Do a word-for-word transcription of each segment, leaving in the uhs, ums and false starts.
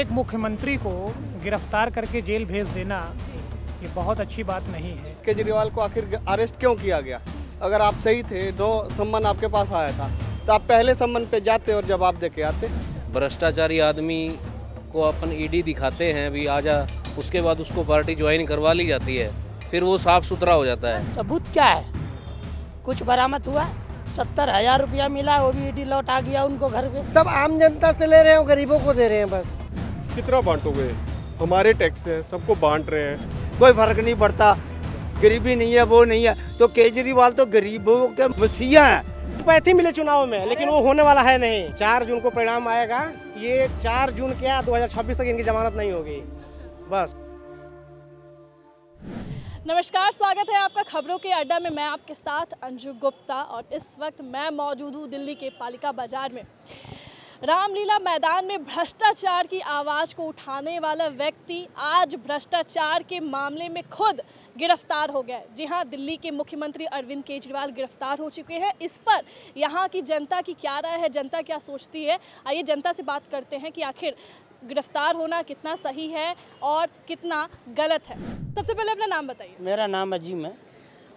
एक मुख्यमंत्री को गिरफ्तार करके जेल भेज देना ये बहुत अच्छी बात नहीं है। केजरीवाल को आखिर अरेस्ट क्यों किया गया? अगर आप सही थे, दो सम्मन आपके पास आया था, तो आप पहले सम्मन पे जाते और जवाब दे के आते। भ्रष्टाचारी आदमी को अपन ईडी दिखाते हैं भी आजा, उसके बाद उसको पार्टी ज्वाइन करवा ली जाती है, फिर वो साफ सुथरा हो जाता है। सबूत क्या है? कुछ बरामद हुआ? सत्तर हजार रुपया मिला, वो भी ईडी लौट आ गया उनको घर पे। सब आम जनता से ले रहे हैं, गरीबों को दे रहे हैं। बस कितना बांटोगे? हमारे टैक्स है, सबको बांट रहे हैं, कोई फर्क नहीं पड़ता। गरीबी नहीं है, वो नहीं है, तो केजरीवाल तो गरीबों के वसीया है। पैसे मिले चुनाव में, लेकिन वो होने वाला है नहीं। चार जून को परिणाम आएगा। ये चार जून क्या दो हजार छब्बीस तक इनकी जमानत नहीं होगी। बस नमस्कार, स्वागत है आपका खबरों के अड्डा में। मैं आपके साथ अंजु गुप्ता और इस वक्त मैं मौजूद हूँ दिल्ली के पालिका बाजार में। रामलीला मैदान में भ्रष्टाचार की आवाज़ को उठाने वाला व्यक्ति आज भ्रष्टाचार के मामले में खुद गिरफ्तार हो गया। जी हाँ, दिल्ली के मुख्यमंत्री अरविंद केजरीवाल गिरफ्तार हो चुके हैं। इस पर यहाँ की जनता की क्या राय है, जनता क्या सोचती है, आइए जनता से बात करते हैं कि आखिर गिरफ्तार होना कितना सही है और कितना गलत है। सबसे पहले अपना नाम बताइए। मेरा नाम अजीम है।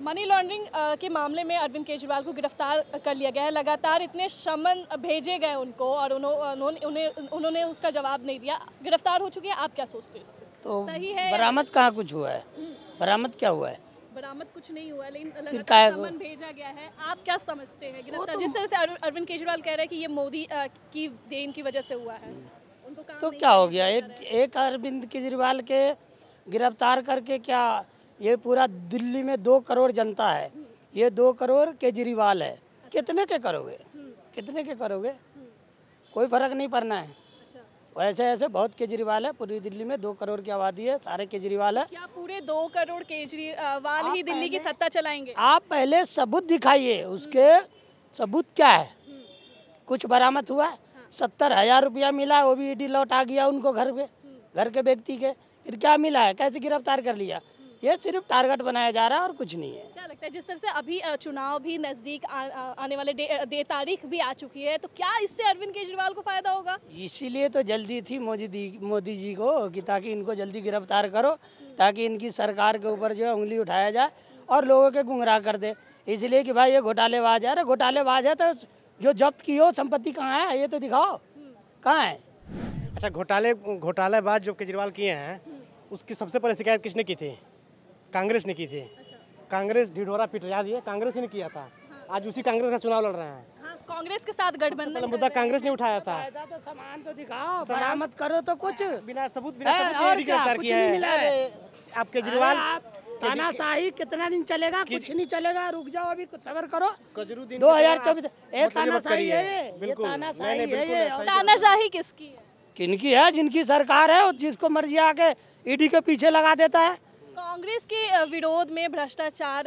मनी लॉन्ड्रिंग के मामले में अरविंद केजरीवाल को गिरफ्तार कर लिया गया है। लगातार इतने समन भेजे गए उनको और उन्होंने उन्होंने उन्होंने उसका जवाब नहीं दिया, गिरफ्तार हो चुके हैं। आप क्या सोचते हैं? तो सही है? बरामद कहाँ कुछ हुआ है? बरामद क्या हुआ है? बरामद कुछ नहीं हुआ, लेकिन समन भेजा गया है। आप क्या समझते हैं गिरफ्तार जिस तरह से अरविंद केजरीवाल कह रहे हैं कि ये मोदी की देन की वजह से हुआ है, तो क्या हो गया? एक एक अरविंद केजरीवाल के गिरफ्तार करके क्या ये पूरा दिल्ली में दो करोड़ जनता है, ये दो करोड़ केजरीवाल है। अच्छा। कितने के करोगे? कितने के करोगे? कोई फर्क नहीं पड़ना है। अच्छा। ऐसे ऐसे बहुत केजरीवाल है, पूरी दिल्ली में दो करोड़ की आबादी है, सारे केजरीवाल है। क्या पूरे दो करोड़ केजरीवाल ही दिल्ली की सत्ता चलाएंगे? आप पहले सबूत दिखाइए, उसके सबूत क्या है? कुछ बरामद हुआ? सत्तर हजार रुपया मिला, वो भी ईडी लौट आ गया उनको घर पे, घर के व्यक्ति के। फिर क्या मिला है? कैसे गिरफ्तार कर लिया? ये सिर्फ टारगेट बनाया जा रहा है और कुछ नहीं है। क्या लगता है जिस तरह से अभी चुनाव भी नजदीक आ, आने वाले दे, दे तारीख भी आ चुकी है, तो क्या इससे अरविंद केजरीवाल को फायदा होगा? इसीलिए तो जल्दी थी मोदी मोदी जी को कि ताकि इनको जल्दी गिरफ्तार करो, ताकि इनकी सरकार के ऊपर जो है उंगली उठाया जाए और लोगों के गुमराह कर दे। इसलिए कि भाई ये घोटालेबाज है। अरे घोटालेबाज है तो जो जब्त की हो संपत्ति कहाँ है ये तो दिखाओ, कहाँ है? अच्छा, घोटाले घोटालेबाज जो केजरीवाल किए हैं उसकी सबसे पहले शिकायत किसने की थी? कांग्रेस ने की थी। अच्छा। कांग्रेस ढिढोरा पिटरा दिए, कांग्रेस ही ने किया था। हाँ। आज उसी कांग्रेस का चुनाव लड़ रहे हैं। हाँ, कांग्रेस के साथ गठबंधन मुद्दा कांग्रेस ने उठाया था। तो सामान तो दिखाओ, बरामद करो तो कुछ। बिना सबूत गिरफ्तार किया है आप केजरीवाल। तानाशाही कितना दिन चलेगा? कुछ नहीं चलेगा। रुक जाओ, अभी कुछ सबर करो। दो हजार चौबीस तानाशाही है, ये तानाशाही है। ये तानाशाही किसकी है? किनकी है? जिनकी सरकार है, जिसको मर्जी आके ईडी के पीछे लगा देता है। कांग्रेस के विरोध में भ्रष्टाचार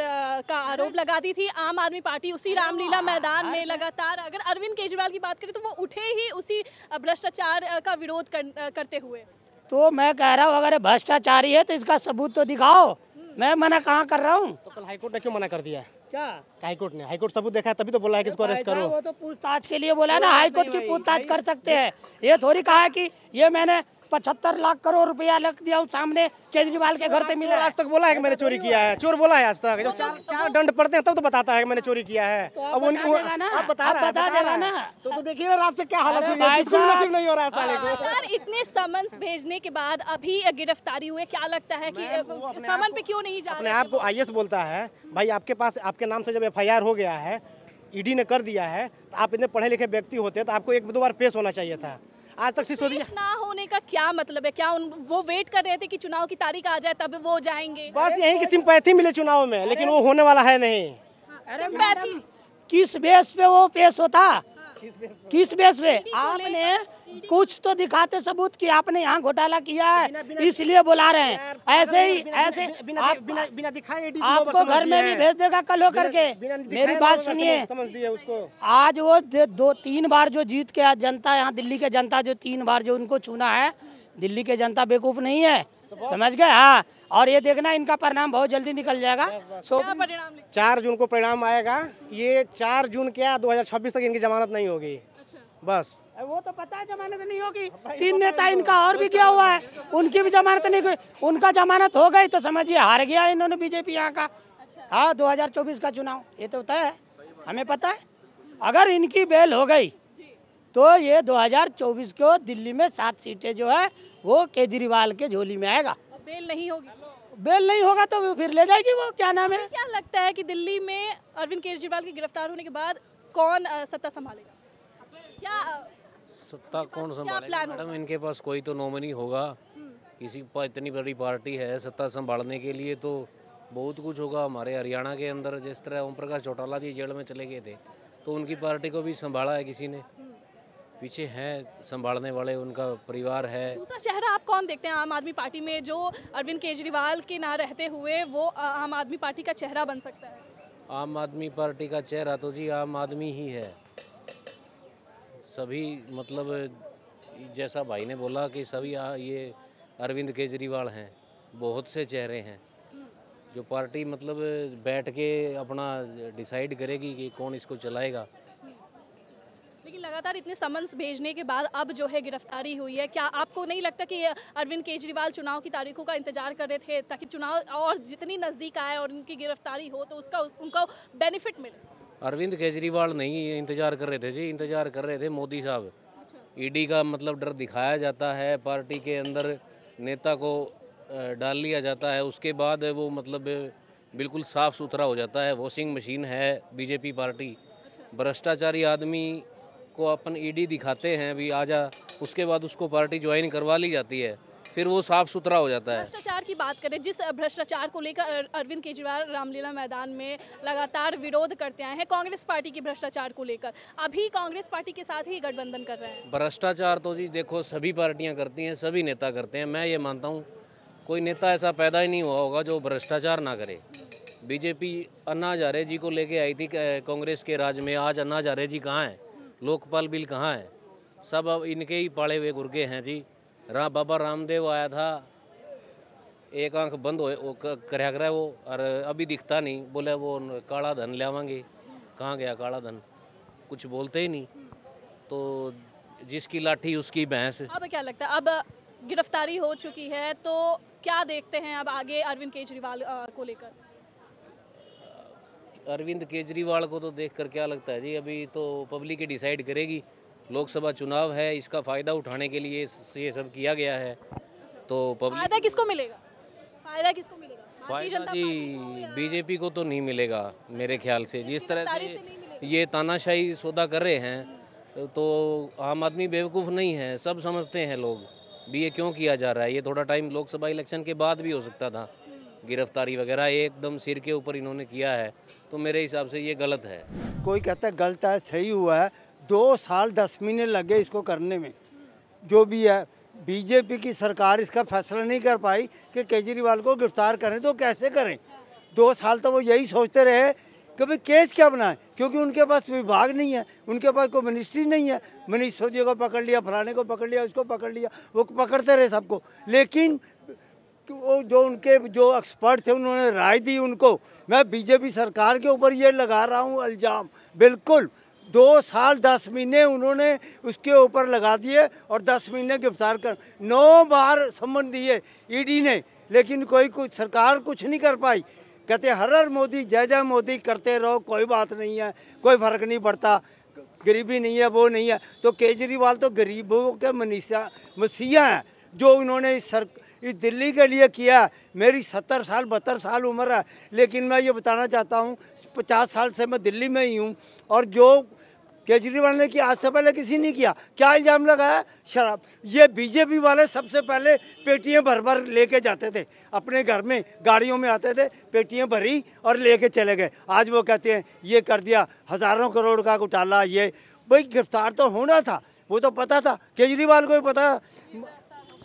का आरोप लगाती थी आम आदमी पार्टी, उसी रामलीला मैदान में लगातार। अगर अरविंद केजरीवाल की बात करें तो वो उठे ही उसी भ्रष्टाचार का विरोध करते हुए। तो मैं कह रहा हूँ अगर भ्रष्टाचारी है तो इसका सबूत तो दिखाओ। मैं मना कहाँ कर रहा हूँ? तो कल हाईकोर्ट ने क्यों मना कर दिया? क्या हाईकोर्ट ने? हाईकोर्ट सबूत देखा है तभी तो बोला है कि इसको अरेस्ट करो। वो तो पूछताछ के लिए बोला है ना, हाईकोर्ट की पूछताछ कर सकते हैं। ये थोड़ी कहा है कि ये मैंने पचहत्तर लाख करोड़ रुपया रख दिया सामने केजरीवाल के घर से मिला। आज तक बोला है कि मैंने चोरी किया है, चोर बोला है आज तक। जब चार दंड पड़ते हैं तब तो बताता है कि मैंने चोरी किया है। अब उनको आप बता देगा ना, तो देखिए रात से क्या हालत हो रही है। इतने समन्स भेजने के बाद अभी गिरफ्तारी हुई, क्या लगता है कि समन पे क्यों नहीं जा रहा? अपने आप को आईएएस बोलता है भाई, आपके पास आपके नाम से जब एफआईआर हो गया है, ईडी ने कर दिया है, तो आप इतने पढ़े लिखे व्यक्ति होते तो आपको एक दो बार पेश होना चाहिए था। आज तक पेश ना होने का क्या मतलब है? क्या उन, वो वेट कर रहे थे कि चुनाव की तारीख आ जाए तब वो जाएंगे? बस यही कि सिंपैथी मिले चुनाव में, लेकिन वो होने वाला है नहीं। हाँ, किस बेस पे वो पेश होता? हाँ, किस बेस पे? आपने कुछ तो दिखाते सबूत कि आपने यहाँ घोटाला किया है, इसलिए बुला रहे हैं। ऐसे ही ऐसे बिना दिखाए आपको घर में भी भेज देगा कल हो करके। मेरी बात सुनिए, आज वो दो तीन बार जो जीत के जनता, यहाँ दिल्ली के जनता जो तीन बार जो उनको चुना है, दिल्ली के जनता बेवकूफ नहीं है, समझ गए? हाँ, और ये देखना इनका परिणाम बहुत जल्दी निकल जाएगा। सो चार जून को परिणाम आएगा। ये चार जून क्या दो हजार छब्बीस तक इनकी जमानत नहीं होगी। बस वो तो पता है जमानत नहीं होगी। तीन नेता इनका और भी गया हुआ है, उनकी भी जमानत नहीं हुई। उनका जमानत हो गई तो समझिए हार गया इन्होंने बीजेपी यहाँ का। हाँ, दो हज़ार चौबीस का चुनाव ये तो तय है, हमें पता है। अगर इनकी बेल हो गई तो ये दो हज़ार चौबीस को दिल्ली में सात सीटें जो है वो केजरीवाल के झोली में आएगा। बेल नहीं होगी, बेल नहीं होगा तो फिर ले जाएगी वो, क्या नाम है। क्या लगता है कि दिल्ली में अरविंद केजरीवाल के गिरफ्तार होने के बाद कौन सत्ता संभालेगा? क्या सत्ता कौन संभालेगा मैडम? इनके पास कोई तो नॉमिनी होगा किसी पर। इतनी बड़ी पार्टी है, सत्ता संभालने के लिए तो बहुत कुछ होगा। हमारे हरियाणा के अंदर जिस तरह ओम प्रकाश चौटाला जी जेल में चले गए थे तो उनकी पार्टी को भी संभाला है किसी ने, पीछे हैं संभालने वाले, उनका परिवार है। दूसरा चेहरा आप कौन देखते हैं आम आदमी पार्टी में जो अरविंद केजरीवाल के ना रहते हुए वो आम आदमी पार्टी का चेहरा बन सकता है? आम आदमी पार्टी का चेहरा तो जी आम आदमी ही है। सभी मतलब जैसा भाई ने बोला कि सभी आ, ये अरविंद केजरीवाल हैं, बहुत से चेहरे हैं जो पार्टी मतलब बैठ के अपना डिसाइड करेगी कि कौन इसको चलाएगा। लेकिन लगातार इतने समन्स भेजने के बाद अब जो है गिरफ्तारी हुई है, क्या आपको नहीं लगता कि अरविंद केजरीवाल चुनाव की तारीखों का इंतजार कर रहे थे ताकि चुनाव और जितनी नज़दीक आए और उनकी गिरफ्तारी हो तो उसका उनका बेनिफिट मिले? अरविंद केजरीवाल नहीं इंतजार कर रहे थे जी, इंतजार कर रहे थे मोदी साहब। ईडी का मतलब डर दिखाया जाता है, पार्टी के अंदर नेता को डाल लिया जाता है, उसके बाद वो मतलब बिल्कुल साफ़ सुथरा हो जाता है। वॉशिंग मशीन है बीजेपी पार्टी, भ्रष्टाचारी आदमी को अपन ईडी दिखाते हैं भी आजा, उसके बाद उसको पार्टी ज्वाइन करवा ली जाती है, फिर वो साफ सुथरा हो जाता है। भ्रष्टाचार की बात करें, जिस भ्रष्टाचार को लेकर अरविंद केजरीवाल रामलीला मैदान में लगातार विरोध करते आए हैं, कांग्रेस पार्टी के भ्रष्टाचार को लेकर अभी कांग्रेस पार्टी के साथ ही गठबंधन कर रहे हैं। भ्रष्टाचार तो जी देखो सभी पार्टियां करती हैं, सभी नेता करते हैं। मैं ये मानता हूँ कोई नेता ऐसा पैदा ही नहीं हुआ होगा जो भ्रष्टाचार ना करे। बीजेपी अन्ना हज़ारे जी को लेके आई थी कांग्रेस के राज में, आज अन्ना हज़ारे जी कहाँ हैं? लोकपाल बिल कहाँ है? सब अब इनके ही पाले हुए गुर्गे हैं जी। रा बाबा रामदेव आया था, एक आंख बंद हो कराया करा वो, और अभी दिखता नहीं, बोले वो काला धन लियावांगे। कहाँ गया काला धन? कुछ बोलते ही नहीं। तो जिसकी लाठी उसकी भैंस। अब क्या लगता है, अब गिरफ्तारी हो चुकी है तो क्या देखते हैं अब आगे अरविंद केजरीवाल को लेकर? अरविंद केजरीवाल को तो देखकर क्या लगता है जी, अभी तो पब्लिक ही डिसाइड करेगी। लोकसभा चुनाव है, इसका फायदा उठाने के लिए ये सब किया गया है। तो पब्लिक फायदा किसको मिलेगा? फायदा किसको मिलेगा? फायदा जी बीजेपी को तो नहीं मिलेगा मेरे ख्याल से। जिस तरह से ये तानाशाही सौदा कर रहे हैं तो आम आदमी बेवकूफ़ नहीं है, सब समझते हैं लोग भी ये क्यों किया जा रहा है। ये थोड़ा टाइम लोकसभा इलेक्शन के बाद भी हो सकता था, गिरफ्तारी वगैरह एकदम सिर के ऊपर इन्होंने किया है तो मेरे हिसाब से ये गलत है। कोई कहता है गलत है, सही हुआ है। दो साल दस महीने लगे इसको करने में। जो भी है बीजेपी की सरकार इसका फैसला नहीं कर पाई कि केजरीवाल को गिरफ्तार करें तो कैसे करें। दो साल तो वो यही सोचते रहे कि भाई केस क्या बनाए, क्योंकि उनके पास विभाग नहीं है, उनके पास कोई मिनिस्ट्री नहीं है। मनीष सिसोदिया को पकड़ लिया, फलाने को पकड़ लिया, उसको पकड़ लिया, वो पकड़ते रहे सबको। लेकिन वो जो उनके जो एक्सपर्ट थे उन्होंने राय दी उनको। मैं बीजेपी सरकार के ऊपर ये लगा रहा हूँ इल्ज़ाम, बिल्कुल दो साल दस महीने उन्होंने उसके ऊपर लगा दिए और दस महीने गिरफ्तार कर, नौ बार सम्मन दिए ईडी ने, लेकिन कोई कुछ सरकार कुछ नहीं कर पाई। कहते हर हर मोदी, जय जय मोदी करते रहो, कोई बात नहीं है, कोई फ़र्क नहीं पड़ता, गरीबी नहीं है, वो नहीं है। तो केजरीवाल तो गरीबों के मनीषा मसीहा हैं जो उन्होंने इस सर इस दिल्ली के लिए किया। मेरी सत्तर साल बहत्तर साल उम्र है, लेकिन मैं ये बताना चाहता हूँ पचास साल से मैं दिल्ली में ही हूँ, और जो केजरीवाल ने किया आज से पहले किसी ने किया। क्या इल्ज़ाम लगाया? शराब। ये बीजेपी वाले सबसे पहले पेटियाँ भर भर लेके जाते थे, अपने घर में गाड़ियों में आते थे, पेटियाँ भरी और लेके चले गए। आज वो कहते हैं ये कर दिया, हज़ारों करोड़ का घोटाला। ये भाई गिरफ्तार तो होना था, वो तो पता था, केजरीवाल को भी पता,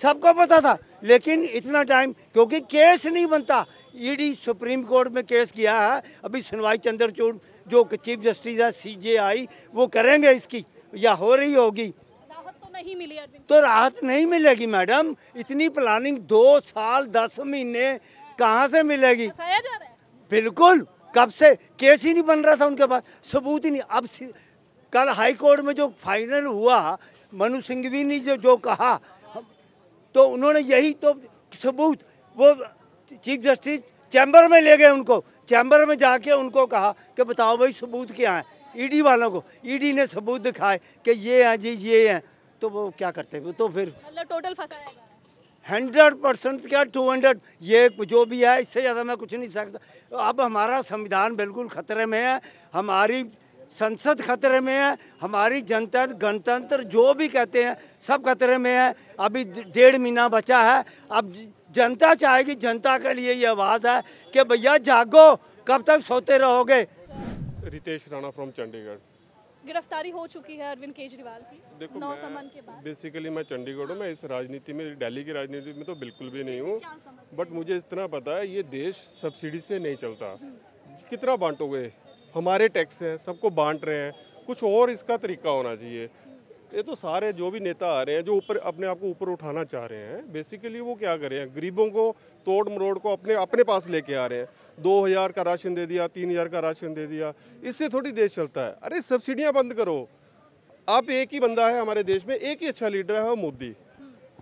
सबको पता था, लेकिन इतना टाइम क्योंकि केस नहीं बनता। ईडी सुप्रीम कोर्ट में केस किया है, अभी सुनवाई चंद्रचूड़ जो चीफ जस्टिस है सी जे आई वो करेंगे इसकी, या हो रही होगी। राहत तो नहीं मिली अरविंद, तो राहत नहीं मिलेगी मैडम। इतनी प्लानिंग दो साल दस महीने कहाँ से मिलेगी? फंसाया जा रहा है बिल्कुल, कब से केस ही नहीं बन रहा था उनके पास, सबूत ही नहीं। अब कल हाई कोर्ट में जो फाइनल हुआ मनु सिंघवी ने जो, जो कहा तो उन्होंने यही तो सबूत वो चीफ जस्टिस चैम्बर में ले गए, उनको चैम्बर में जाके उनको कहा कि बताओ भाई सबूत क्या है, ईडी वालों को, ईडी ने सबूत दिखाए कि ये हैं जी ये हैं, तो वो क्या करते हैं, तो फिर टोटल फंसा रहेगा हंड्रेड परसेंट क्या टू हंड्रेड ये जो भी है, इससे ज़्यादा मैं कुछ नहीं सकता। अब हमारा संविधान बिल्कुल खतरे में है, हमारी संसद खतरे में है, हमारी जनता गणतंत्र जो भी कहते हैं सब खतरे में है। अभी डेढ़ महीना बचा है, अब जनता चाहेगी, जनता के लिए ये आवाज़ है कि भैया जागो, कब तक सोते रहोगे। रितेश राणा फ्रॉम चंडीगढ़। गिरफ्तारी हो चुकी है अरविंद केजरीवाल की। देखो नौ समन के बाद बेसिकली मैं चंडीगढ़ हूँ, मैं इस राजनीति में, दिल्ली की राजनीति में तो बिल्कुल भी नहीं हूँ, बट मुझे इतना पता है ये देश सब्सिडी से नहीं चलता। कितना बांटोगे, हमारे टैक्स हैं, सबको बांट रहे हैं, कुछ और इसका तरीका होना चाहिए। ये तो सारे जो भी नेता आ रहे हैं जो ऊपर अपने आप को ऊपर उठाना चाह रहे हैं, बेसिकली वो क्या कर रहे हैं, गरीबों को तोड़ मरोड़ को अपने अपने पास लेके आ रहे हैं। दो हज़ार का राशन दे दिया, तीन हज़ार का राशन दे दिया, इससे थोड़ी देश चलता है। अरे सब्सिडियां बंद करो। आप एक ही बंदा है हमारे देश में, एक ही अच्छा लीडर है वो मोदी।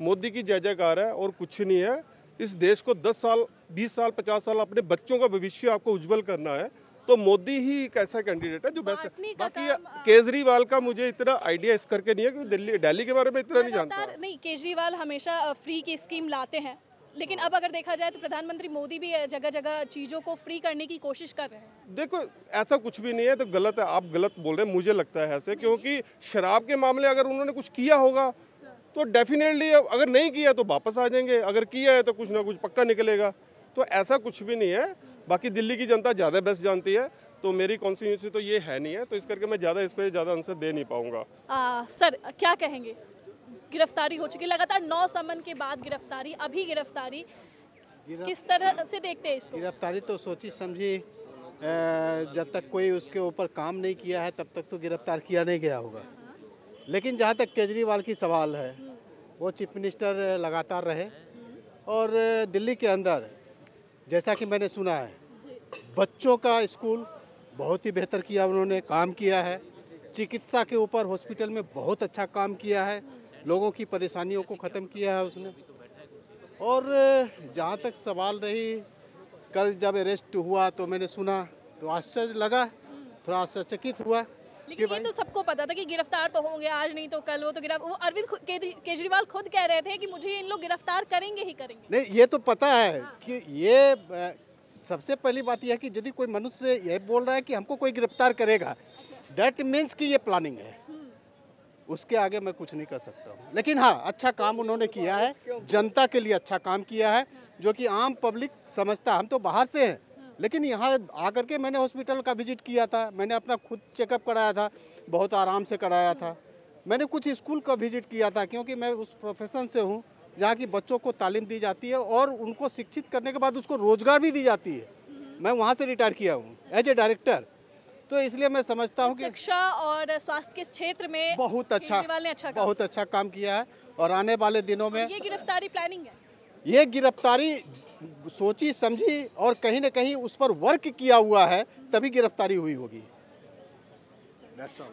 मोदी की जय जयकार है और कुछ नहीं है। इस देश को दस साल बीस साल पचास साल अपने बच्चों का भविष्य आपको उज्जवल करना है तो मोदी ही एक ऐसा कैंडिडेट है जो बेस्ट है। बाकी केजरीवाल का मुझे इतना आइडिया इस करके नहीं है क्योंकि दिल्ली दिल्ली के बारे में इतना नहीं जानता। नहीं, केजरीवाल हमेशा फ्री की स्कीम लाते हैं, लेकिन अब अगर देखा जाए तो प्रधानमंत्री मोदी भी जगह जगह चीज़ों को फ्री करने की कोशिश कर रहे हैं। देखो ऐसा कुछ भी नहीं है, तो गलत है, आप गलत बोल रहे हैं, मुझे लगता है ऐसे, क्योंकि शराब के मामले अगर उन्होंने कुछ किया होगा तो डेफिनेटली, अगर नहीं किया तो वापस आ जाएंगे, अगर किया है तो कुछ ना कुछ पक्का निकलेगा, तो ऐसा कुछ भी नहीं है। बाकी दिल्ली की जनता ज़्यादा बेस्ट जानती है, तो मेरी कॉन्स्टिट्यूंसी तो ये है नहीं है, तो इस करके मैं ज़्यादा इस पर ज़्यादा आंसर दे नहीं पाऊंगा। सर क्या कहेंगे, गिरफ्तारी हो चुकी, लगातार नौ समन के बाद गिरफ्तारी, अभी गिरफ्तारी, किस तरह से देखते हैं इसको? गिरफ्तारी तो सोची समझी, जब तक कोई उसके ऊपर काम नहीं किया है तब तक तो गिरफ्तार किया नहीं गया होगा। लेकिन जहाँ तक केजरीवाल की सवाल है, वो चीफ मिनिस्टर लगातार रहे और दिल्ली के अंदर जैसा कि मैंने सुना है बच्चों का स्कूल बहुत ही बेहतर किया, उन्होंने काम किया है चिकित्सा के ऊपर, हॉस्पिटल में बहुत अच्छा काम किया है, लोगों की परेशानियों को ख़त्म किया है उसने। और जहाँ तक सवाल रही, कल जब अरेस्ट हुआ तो मैंने सुना तो आश्चर्य लगा, थोड़ा आश्चर्यचकित हुआ। लेकिन ये तो सबको पता था कि गिरफ्तार तो होंगे, आज नहीं तो कल। वो तो गिरफ्तार, वो अरविंद केजरीवाल खुद कह रहे थे कि मुझे इन लोग गिरफ्तार करेंगे ही करेंगे। नहीं, ये तो पता है कि ये सबसे पहली बात यह है कि यदि कोई मनुष्य ये बोल रहा है कि हमको कोई गिरफ्तार करेगा, दैट मीन्स कि ये प्लानिंग है। उसके आगे मैं कुछ नहीं कर सकता हूँ, लेकिन हाँ अच्छा काम उन्होंने किया है, जनता के लिए अच्छा काम किया है, जो कि आम पब्लिक समझता। हम तो बाहर से हैं, लेकिन यहाँ आकर के मैंने हॉस्पिटल का विजिट किया था, मैंने अपना खुद चेकअप कराया था, बहुत आराम से कराया था, मैंने कुछ स्कूल का विजिट किया था, क्योंकि मैं उस प्रोफेशन से हूँ जहाँ की बच्चों को तालीम दी जाती है और उनको शिक्षित करने के बाद उसको रोज़गार भी दी जाती है। मैं वहाँ से रिटायर किया हूँ एज ए डायरेक्टर, तो इसलिए मैं समझता हूँ कि शिक्षा और स्वास्थ्य के क्षेत्र में बहुत अच्छा अच्छा बहुत अच्छा काम किया है। और आने वाले दिनों में ये गिरफ्तारी प्लानिंग है, ये गिरफ्तारी सोची समझी और कहीं ना कहीं उस पर वर्क किया हुआ है, तभी गिरफ्तारी हुई होगी।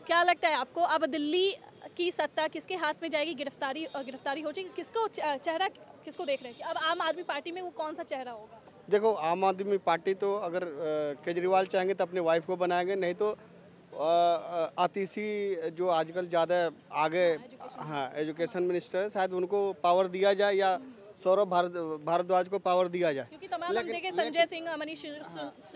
क्या लगता है आपको, अब दिल्ली की सत्ता किसके हाथ में जाएगी? गिरफ्तारी गिरफ्तारी हो जाएगी, किसको चेहरा किसको देख रहे हैं? अब आम आदमी पार्टी में वो कौन सा चेहरा होगा? देखो आम आदमी पार्टी तो अगर केजरीवाल चाहेंगे तो अपने वाइफ को बनाएंगे, नहीं तो अतिशी जो आजकल ज़्यादा आगे, हाँ एजुकेशन मिनिस्टर है, शायद उनको पावर दिया जाए या सौरभ भारद्वाज को पावर दिया जाए, क्योंकि तमाम लेकिन, लेकिन, संजय सिंह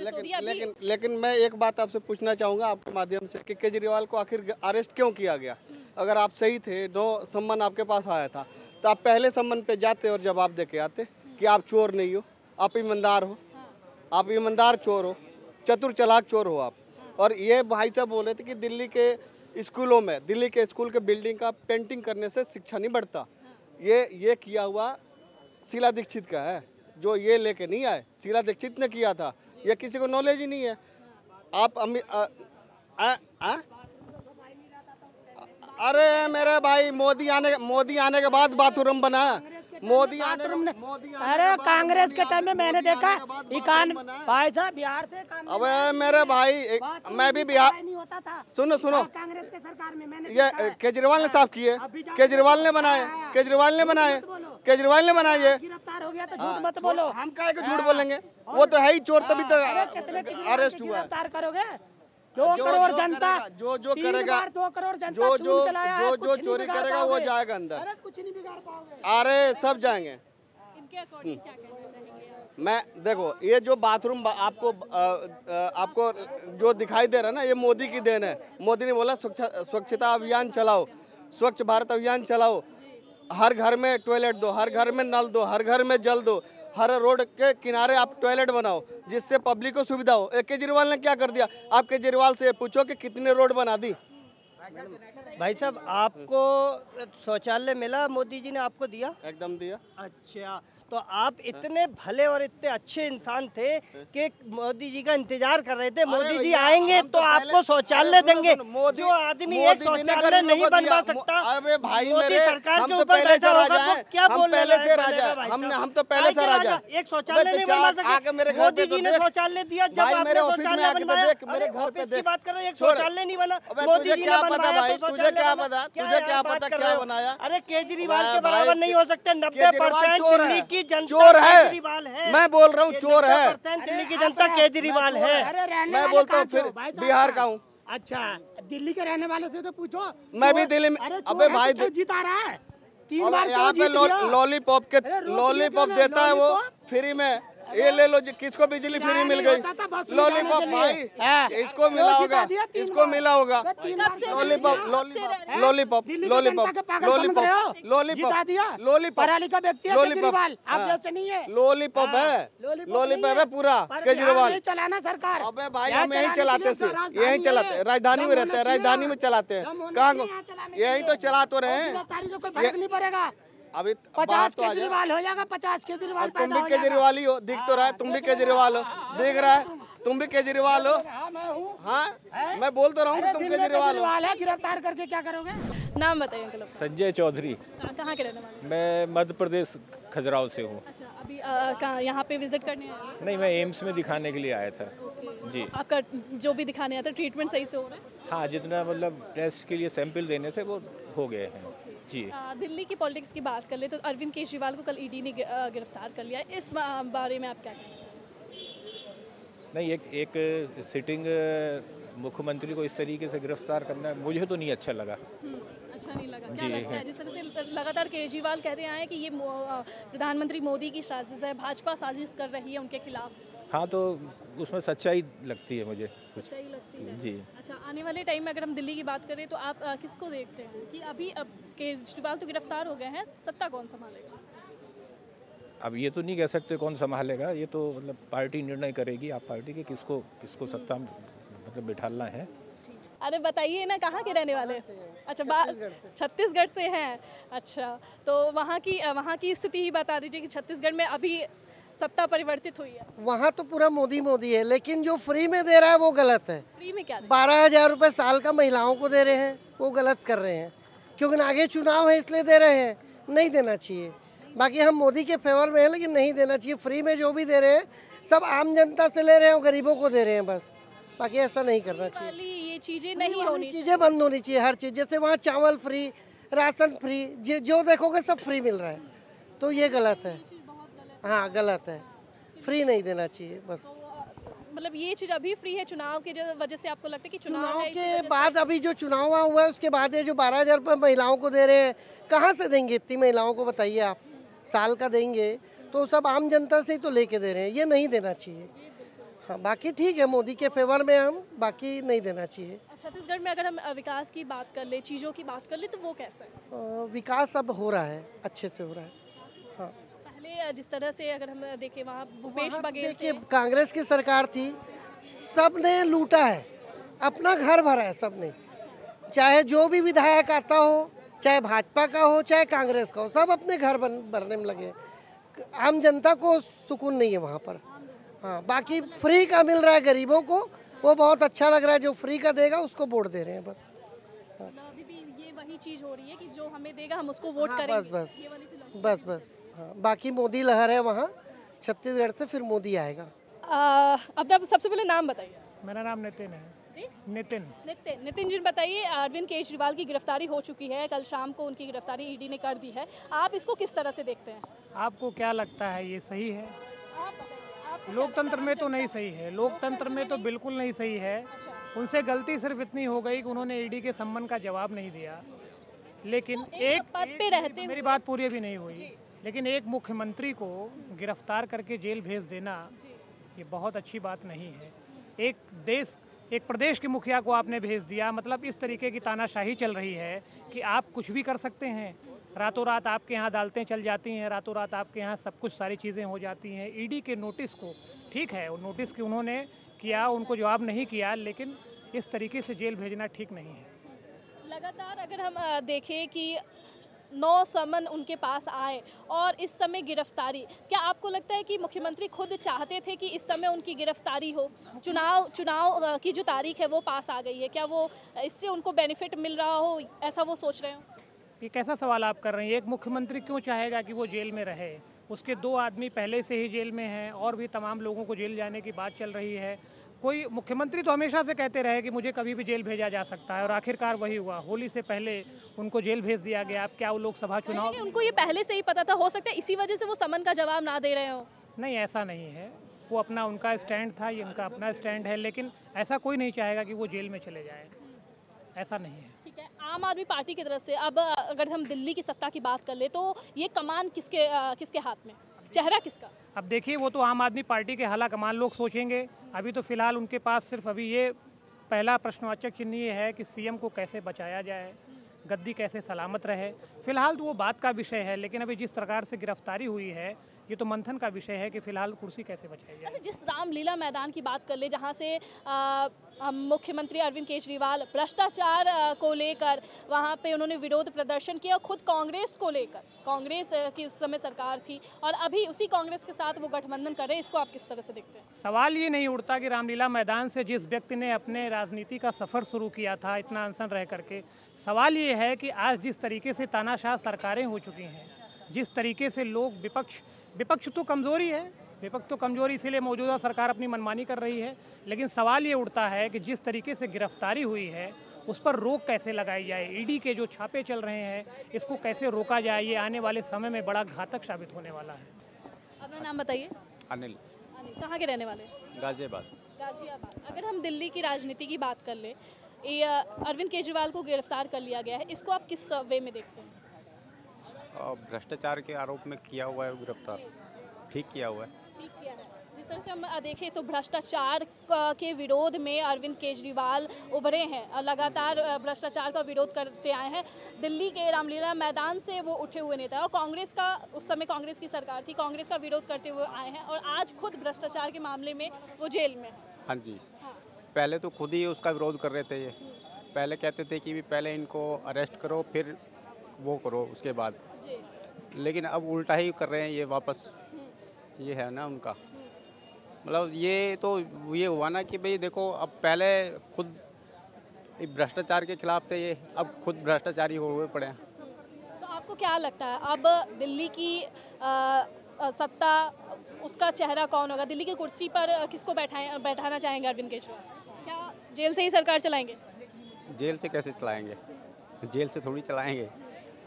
लेकिन, लेकिन लेकिन मैं एक बात आपसे पूछना चाहूँगा आपके माध्यम से कि केजरीवाल को आखिर अरेस्ट क्यों किया गया? अगर आप सही थे, दो सम्मन आपके पास आया था, तो आप पहले सम्मन पे जाते और जवाब दे के आते कि आप चोर नहीं हो, आप ईमानदार हो, आप ईमानदार चोर हो, चतुर चालाक चोर हो आप। और ये भाई साहब बोल रहे थे कि दिल्ली के स्कूलों में, दिल्ली के स्कूल के बिल्डिंग का पेंटिंग करने से शिक्षा नहीं बढ़ता। ये ये किया हुआ शीला दीक्षित का है, जो ये लेके नहीं आए, शीला दीक्षित ने किया था, ये किसी को नॉलेज ही नहीं है। आप अमी आ, आ, आ, आ? अरे मेरे भाई मोदी आने मोदी आने के बाद बाथरूम बना, मोदी आने अरे कांग्रेस के टाइम में मैंने देखा इकानवे भाई साहब बिहार से। अबे मेरे भाई मैं भी बिहार नहीं होता था। सुनो सुनो कांग्रेस के सरकार में मैंने ये केजरीवाल ने साफ किए, केजरीवाल ने बनाए, केजरीवाल ने बनाए, केजरीवाल ने बनाए। ये गिरफ्तार हो गया तो झूठ मत बोलो। हम काहे को झूठ बोलेंगे, वो तो है ही चोर, तभी तो अरेस्ट हुआ। गिरफ्तार करोगे दो करोड़ जनता जो जो करेगा, दो करोड़ जनता जो जो जो जो चोरी करेगा वो जाएगा अंदर। अरे कुछ नहीं बिगाड़ पाओगे, अरे सब जाएंगे। इनके अकॉर्डिंग क्या कहना चाहेंगे? मैं देखो ये जो बाथरूम आपको आपको जो दिखाई दे रहा है ना, ये मोदी की देन है। मोदी ने बोला स्वच्छता अभियान चलाओ, स्वच्छ भारत अभियान चलाओ, हर घर में टॉयलेट दो, हर घर में नल दो, हर घर में जल दो, हर रोड के किनारे आप टॉयलेट बनाओ जिससे पब्लिक को सुविधा हो। केजरीवाल ने क्या कर दिया? आप केजरीवाल से पूछो कि कितने रोड बना दी। भाई साहब आपको शौचालय मिला, मोदी जी ने आपको दिया? एकदम दिया। अच्छा, तो आप इतने भले और इतने अच्छे इंसान थे कि मोदी जी का इंतजार कर रहे थे, मोदी जी आएंगे तो आपको शौचालय देंगे। जो आदमी एक शौचालय नहीं बनवा सकता, अरे भाई मेरे सरकार के ऊपर पैसा होगा तो क्या बोलने लगेगा? हमने हम तो पहले से राजा, एक शौचालय नहीं बनवा सकते, मोदी जी ने शौचालय दिया। जब आपने शौचालय बनवाया, मेरे घर पे देख बात कर रहे, एक शौचालय नहीं बना, मोदी जी ने बनवाया। तुझे क्या पता, तुझे क्या पता क्या बनाया? अरे केजरीवाल के बराबर नहीं हो सकते। नब्बे परसेंट दिल्ली चोर है, है मैं बोल रहा हूँ, चोर है दिल्ली की जनता, केजरीवाल है। अरे मैं बोलता हूँ फिर बिहार का हूँ। अच्छा दिल्ली के रहने वाले से तो पूछो, मैं भी दिल्ली में। अबे भाई जीता रहा है तीन बार, यहाँ पे लॉलीपॉप के लॉलीपॉप देता है वो फ्री में, ये ले लो जी, किसको बिजली फ्री मिल गई? लॉलीपॉप भाई, इसको मिला होगा, इसको मिला होगा lollipop lollipop lollipop lollipop lollipop lollipop lollipop है, लॉलीपॉप है पूरा केजरीवाल चलाना सरकार। अबे भाई हम यही चलाते थे, यही चलाते, राजधानी में रहते हैं, राजधानी में चलाते हैं, कहाँ यही तो चला तो रहे हैं। अभी पचास केजरीवाल हो जाएगा, पचास केजरीवाल। तुम भी केजरीवाल ही हो, दिख तो रहा है, तुम भी केजरीवाल हो, देख रहा है, तुम भी केजरीवाल हो। हाँ मैं बोल तो रहा हूँ तुम केजरीवाल हो। गिरफ्तार करके क्या करोगे? नाम बताइए। संजय चौधरी। कहाँ के रहने वाले? मैं मध्य प्रदेश खजुराहो से हूँ। अच्छा, अभी कहाँ यहाँ पे विजिट करने आए हैं? नहीं, मैं एम्स में दिखाने के लिए आया था जी। आपका जो भी दिखाने आया था ट्रीटमेंट सही से हो रहा है? हाँ, जितना मतलब टेस्ट के लिए सैंपल देने थे वो हो गए हैं जी। दिल्ली की पॉलिटिक्स की बात कर ले तो अरविंद केजरीवाल को कल ईडी ने गिरफ्तार कर लिया, इस बारे में आप क्या कहना चाहेंगे? नहीं, एक एक सिटिंग मुख्यमंत्री को इस तरीके से गिरफ्तार करना मुझे तो नहीं अच्छा लगा। अच्छा नहीं लगा जी, लगता है जिस तरह से लगातार केजरीवाल कहते आए हैं कि ये प्रधानमंत्री मोदी की साजिश है, भाजपा साजिश कर रही है उनके खिलाफ। हाँ तो उसमें सच्चाई लगती है मुझे, सच्चाई लगती है जी। अच्छा, आने वाले टाइम में अगर हम दिल्ली की बात करें तो आप आ, किसको देखते हैं कि अभी अब केजरीवाल तो गिरफ्तार हो गए हैं, सत्ता कौन संभालेगा? अब ये तो नहीं कह सकते कौन संभालेगा, ये तो मतलब पार्टी निर्णय करेगी। आप पार्टी के किसको किसको सत्ता मतलब बिठालना है। अरे बताइए ना, कहाँ के रहने वाले? अच्छा, छत्तीसगढ़ से हैं। अच्छा, तो वहाँ की वहाँ की स्थिति ही बता दीजिए कि छत्तीसगढ़ में अभी सत्ता परिवर्तित हुई है। वहाँ तो पूरा मोदी मोदी है, लेकिन जो फ्री में दे रहा है वो गलत है। फ्री में क्या? बारह हजार रुपये साल का महिलाओं को दे रहे हैं, वो गलत कर रहे हैं, क्योंकि आगे चुनाव है इसलिए दे रहे हैं, नहीं देना चाहिए। बाकी हम मोदी के फेवर में हैं, लेकिन नहीं देना चाहिए। फ्री में जो भी दे रहे हैं सब आम जनता से ले रहे हैं और गरीबों को दे रहे हैं बस, बाकी ऐसा नहीं करना चाहिए। ये चीज़ें नहीं होनी, चीज़ें बंद होनी चाहिए हर चीज़। जैसे वहाँ चावल फ्री, राशन फ्री, जो देखोगे सब फ्री मिल रहा है, तो ये गलत है। हाँ गलत है, फ्री नहीं देना चाहिए बस। तो, मतलब ये चीज़ अभी फ्री है चुनाव के वजह से? आपको लगता है कि चुनाव, चुनाव है के बाद अभी जो चुनाव हुआ है उसके बाद ये जो बारह हजार रुपये महिलाओं को दे रहे हैं, कहाँ से देंगे इतनी महिलाओं को? बताइए आप, साल का देंगे तो सब आम जनता से ही तो लेके दे रहे हैं, ये नहीं देना चाहिए। हाँ बाकी ठीक है, मोदी के फेवर में हम, बाकी नहीं देना चाहिए। छत्तीसगढ़ में अगर हम विकास की बात कर ले, चीज़ों की बात कर ले तो वो कैसा है? विकास अब हो रहा है, अच्छे से हो रहा है। हाँ जिस तरह से अगर हम देखें वहाँ भूपेश बघेल के, कांग्रेस की सरकार थी, सबने लूटा है, अपना घर भरा है सबने, चाहे जो भी विधायक आता हो, चाहे भाजपा का हो चाहे कांग्रेस का हो, सब अपने घर बन भरने में लगे। आम जनता को सुकून नहीं है वहाँ पर। हाँ बाकी फ्री का मिल रहा है गरीबों को, वो बहुत अच्छा लग रहा है। जो फ्री का देगा उसको वोट दे रहे हैं बस। अभी भी ये वही चीज हो रही है कि जो हमें देगा हम उसको वोट करेंगे। बस बस बस बस हाँ, बाकी मोदी लहर है वहाँ छत्तीसगढ़ से, फिर मोदी आएगा। अपना सबसे पहले नाम बताइए। मेरा नाम नितिन है। नितिन नितिन नितिन जी बताइए, अरविंद केजरीवाल की गिरफ्तारी हो चुकी है, कल शाम को उनकी गिरफ्तारी ईडी ने कर दी है, आप इसको किस तरह से देखते हैं? आपको क्या लगता है ये सही है? लोकतंत्र में तो नहीं सही है, लोकतंत्र में तो बिल्कुल नहीं सही है। उनसे गलती सिर्फ इतनी हो गई कि उन्होंने ईडी के सम्मन का जवाब नहीं दिया, लेकिन एक पद पे रहते, मेरी बात पूरी भी नहीं हुई, लेकिन एक मुख्यमंत्री को गिरफ्तार करके जेल भेज देना ये बहुत अच्छी बात नहीं है। एक देश, एक प्रदेश के मुखिया को आपने भेज दिया, मतलब इस तरीके की तानाशाही चल रही है कि आप कुछ भी कर सकते हैं, रातों रात आपके यहाँ अदालतें चल जाती हैं, रातों रात आपके यहाँ सब कुछ सारी चीज़ें हो जाती हैं। ईडी के नोटिस को, ठीक है वो नोटिस की उन्होंने किया, उनको जवाब नहीं किया, लेकिन इस तरीके से जेल भेजना ठीक नहीं है। लगातार अगर हम देखें कि नौ समन उनके पास आए और इस समय गिरफ्तारी, क्या आपको लगता है कि मुख्यमंत्री खुद चाहते थे कि इस समय उनकी गिरफ्तारी हो? चुनाव चुनाव की जो तारीख है वो पास आ गई है, क्या वो इससे उनको बेनिफिट मिल रहा हो, ऐसा वो सोच रहे हो? ये कैसा सवाल आप कर रहे हैं? एक मुख्यमंत्री क्यों चाहेगा कि वो जेल में रहे? उसके दो आदमी पहले से ही जेल में हैं और भी तमाम लोगों को जेल जाने की बात चल रही है। कोई मुख्यमंत्री तो हमेशा से कहते रहे कि मुझे कभी भी जेल भेजा जा सकता है, और आखिरकार वही हुआ। होली से पहले उनको जेल भेज दिया गया। अब क्या वो लोकसभा चुनाव, उनको ये पहले से ही पता था, हो सकता है इसी वजह से वो समन का जवाब ना दे रहे हो? नहीं, ऐसा नहीं है। वो अपना उनका स्टैंड था, ये उनका अपना स्टैंड है, लेकिन ऐसा कोई नहीं चाहेगा कि वो जेल में चले जाए, ऐसा नहीं है। ठीक है, आम आदमी पार्टी की तरफ से अब अगर हम दिल्ली की सत्ता की बात कर ले तो ये कमान किसके किसके हाथ में, चेहरा किसका? अब देखिए, वो तो आम आदमी पार्टी के हाला कमान लोग सोचेंगे। अभी तो फिलहाल उनके पास सिर्फ अभी ये पहला प्रश्नवाचक चिन्ह ये है कि सीएम को कैसे बचाया जाए, गद्दी कैसे सलामत रहे। फिलहाल तो वो बात का विषय है, लेकिन अभी जिस प्रकार से गिरफ्तारी हुई है ये तो मंथन का विषय है कि फिलहाल कुर्सी कैसे बचाई जाए। अच्छा, जिस रामलीला मैदान की बात कर ले, जहाँ से मुख्यमंत्री अरविंद केजरीवाल भ्रष्टाचार को लेकर वहाँ पे उन्होंने विरोध प्रदर्शन किया, खुद कांग्रेस को लेकर, कांग्रेस की उस समय सरकार थी और अभी उसी कांग्रेस के साथ वो गठबंधन कर रहे हैं, इसको आप किस तरह से देखते हैं? सवाल ये नहीं उठता कि रामलीला मैदान से जिस व्यक्ति ने अपने राजनीति का सफ़र शुरू किया था इतना अनशन रह करके, सवाल ये है कि आज जिस तरीके से तानाशाह सरकारें हो चुकी हैं, जिस तरीके से लोग विपक्ष विपक्ष तो कमज़ोरी है, विपक्ष तो कमज़ोरी इसीलिए मौजूदा सरकार अपनी मनमानी कर रही है, लेकिन सवाल ये उठता है कि जिस तरीके से गिरफ्तारी हुई है उस पर रोक कैसे लगाई जाए, ईडी के जो छापे चल रहे हैं इसको कैसे रोका जाए। ये आने वाले समय में बड़ा घातक साबित होने वाला है। अपना नाम बताइए। अनिल। अनिल कहाँ के रहने वाले? गाजियाबाद। गाजियाबाद। अगर हम दिल्ली की राजनीति की बात कर लें, अरविंद केजरीवाल को गिरफ्तार कर लिया गया है, इसको आप किस वे में देखते हैं? भ्रष्टाचार के आरोप में किया हुआ है गिरफ्तार, ठीक किया हुआ है, ठीक किया है। जिस तरह से हम देखें तो भ्रष्टाचार के विरोध में अरविंद केजरीवाल उभरे हैं, लगातार भ्रष्टाचार का विरोध करते आए हैं। दिल्ली के रामलीला मैदान से वो उठे हुए नेता और कांग्रेस का, उस समय कांग्रेस की सरकार थी, कांग्रेस का विरोध करते हुए आए हैं और आज खुद भ्रष्टाचार के मामले में वो जेल में। हाँ जी, हाँ। पहले तो खुद ही उसका विरोध कर रहे थे ये, पहले कहते थे कि पहले इनको अरेस्ट करो फिर वो करो उसके बाद, लेकिन अब उल्टा ही कर रहे हैं ये वापस। ये है ना उनका, मतलब ये तो ये हुआ ना कि भाई देखो, अब पहले खुद भ्रष्टाचार के खिलाफ थे ये, अब खुद भ्रष्टाचारी हो हुए पड़े हैं। तो आपको क्या लगता है अब दिल्ली की आ, सत्ता, उसका चेहरा कौन होगा? दिल्ली की कुर्सी पर किसको बैठाए बैठाना चाहेंगे अरविंद केजरीवाल? क्या जेल से ही सरकार चलाएंगे? जेल से कैसे चलाएँगे, जेल से थोड़ी चलाएँगे।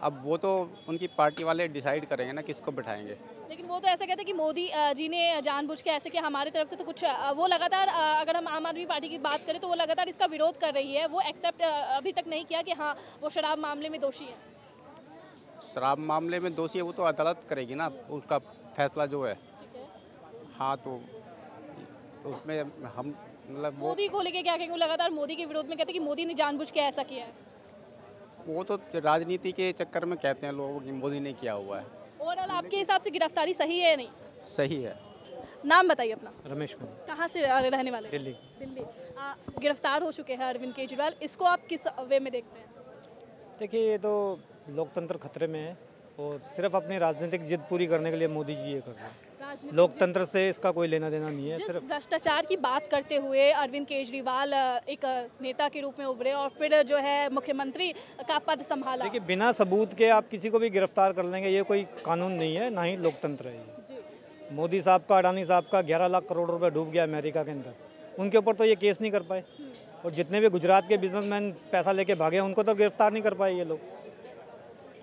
अब वो तो उनकी पार्टी वाले डिसाइड करेंगे ना किसको बिठाएंगे। लेकिन वो तो ऐसा कहते हैं कि मोदी जी ने जानबूझ के ऐसे कि हमारे तरफ से तो कुछ, वो लगातार अगर हम आम आदमी पार्टी की बात करें तो वो लगातार इसका विरोध कर रही है, वो एक्सेप्ट अभी तक नहीं किया कि हाँ वो शराब मामले में दोषी है। शराब मामले में दोषी है वो तो अदालत करेगी ना उसका फैसला जो है, है। हाँ, तो उसमें हम मतलब मोदी को लेके क्या कहेंगे? लगातार मोदी के विरोध में कहते हैं कि मोदी ने जानबूझ के ऐसा किया है। वो तो राजनीति के चक्कर में कहते हैं लोगों की मोदी ने किया हुआ है। ओवरऑल आपके हिसाब से गिरफ्तारी सही है या नहीं? सही है। नाम बताइए अपना। रमेश कुमार। कहाँ से रहने वाले? दिल्ली। दिल्ली। आ, गिरफ्तार हो चुके हैं अरविंद केजरीवाल, इसको आप किस वे में देखते हैं? देखिए, ये तो लोकतंत्र खतरे में है और सिर्फ अपनी राजनीतिक जिद पूरी करने के लिए मोदी जी ये कर रहे हैं। लोकतंत्र से इसका कोई लेना देना नहीं है। सिर्फ भ्रष्टाचार की बात करते हुए अरविंद केजरीवाल एक नेता के रूप में उभरे और फिर जो है मुख्यमंत्री का पद संभाला। देखिए, बिना सबूत के आप किसी को भी गिरफ्तार कर लेंगे, ये कोई कानून नहीं है, ना ही लोकतंत्र है। मोदी साहब का, अडानी साहब का ग्यारह लाख करोड़ रुपये डूब गया अमेरिका के अंदर, उनके ऊपर तो ये केस नहीं कर पाए। और जितने भी गुजरात के बिजनेसमैन पैसा लेके भागे, उनको तो गिरफ्तार नहीं कर पाए ये लोग।